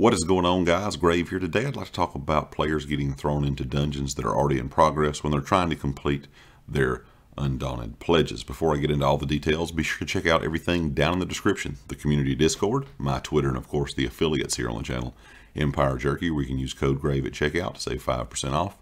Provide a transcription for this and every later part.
What is going on, guys? Grave here. Today I'd like to talk about players getting thrown into dungeons that are already in progress when they're trying to complete their Undaunted pledges. Before I get into all the details, be sure to check out everything down in the description. The community Discord, my Twitter, and of course the affiliates here on the channel. Empire Jerky, where you can use code GRAVE at checkout to save 5% off.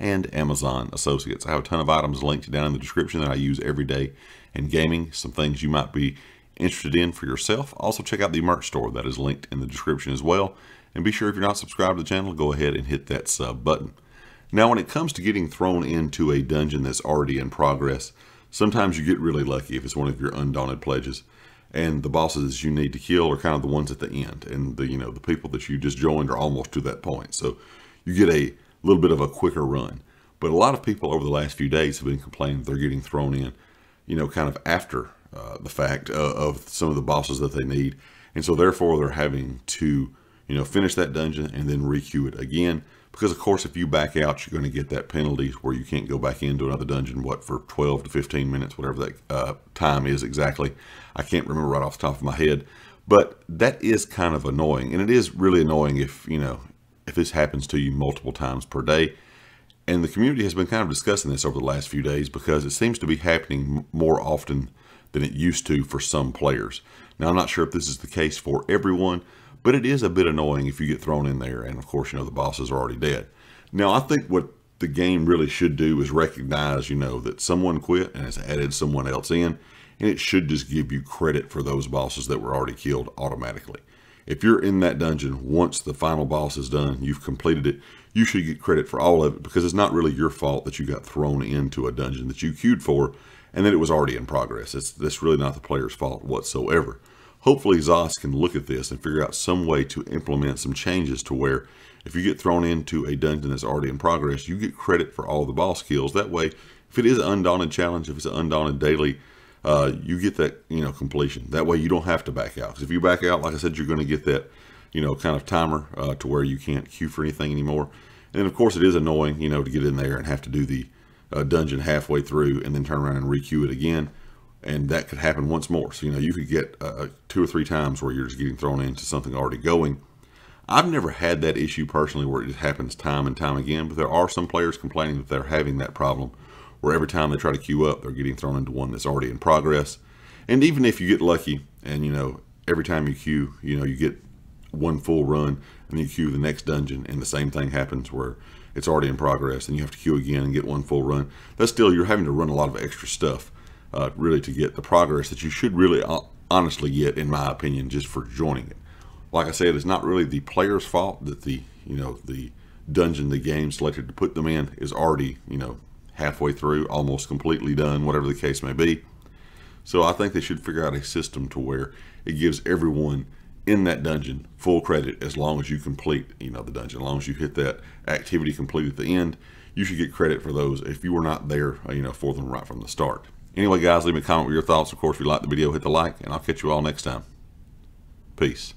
And Amazon Associates. I have a ton of items linked down in the description that I use every day in gaming. Some things you might be interested in for yourself. Also check out the merch store that is linked in the description as well, and be sure if you're not subscribed to the channel, go ahead and hit that sub button. Now when it comes to getting thrown into a dungeon that's already in progress, sometimes you get really lucky if it's one of your Undaunted pledges, and the bosses you need to kill are kind of the ones at the end, and the people that you just joined are almost to that point, so you get a little bit of a quicker run. But a lot of people over the last few days have been complaining they're getting thrown in kind of after the fact of some of the bosses that they need, and so therefore they're having to finish that dungeon and then re-queue it again, because of course if you back out, you're going to get that penalty where you can't go back into another dungeon for 12 to 15 minutes, whatever that time is exactly. I can't remember right off the top of my head, but that is kind of annoying, and it is really annoying if if this happens to you multiple times per day. And the community has been kind of discussing this over the last few days because it seems to be happening more often than it used to for some players. Now, I'm not sure if this is the case for everyone, but it is a bit annoying if you get thrown in there and of course, the bosses are already dead. Now, I think what the game really should do is recognize, that someone quit and has added someone else in, and it should just give you credit for those bosses that were already killed automatically. If you're in that dungeon, once the final boss is done, you've completed it, you should get credit for all of it, because it's not really your fault that you got thrown into a dungeon that you queued for and that it was already in progress. That's really not the player's fault whatsoever. Hopefully Zos can look at this and figure out some way to implement some changes to where if you get thrown into a dungeon that's already in progress, you get credit for all the boss kills. That way, if it is an Undaunted challenge, if it's an Undaunted daily, you get that, completion. That way you don't have to back out. Because if you back out, like I said, you're going to get that, kind of timer to where you can't queue for anything anymore. And of course it is annoying, to get in there and have to do the dungeon halfway through and then turn around and re-queue it again. And that could happen once more. So, you could get 2 or 3 times where you're just getting thrown into something already going. I've never had that issue personally where it just happens time and time again, but there are some players complaining that they're having that problem, where every time they try to queue up, they're getting thrown into one that's already in progress. And even if you get lucky and, every time you queue, you get one full run and you queue the next dungeon and the same thing happens where it's already in progress and you have to queue again and get one full run, that's still, you're having to run a lot of extra stuff really to get the progress that you should really honestly get, in my opinion, just for joining it. Like I said, it's not really the player's fault that the, the dungeon the game selected to put them in is already, halfway through, almost completely done, whatever the case may be. So I think they should figure out a system to where it gives everyone in that dungeon full credit as long as you complete, the dungeon. As long as you hit that activity complete at the end, you should get credit for those if you were not there, for them right from the start. Anyway, guys, leave me a comment with your thoughts. Of course, if you liked the video, hit the like, and I'll catch you all next time. Peace.